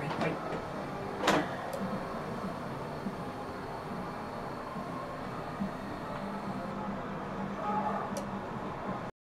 correctly.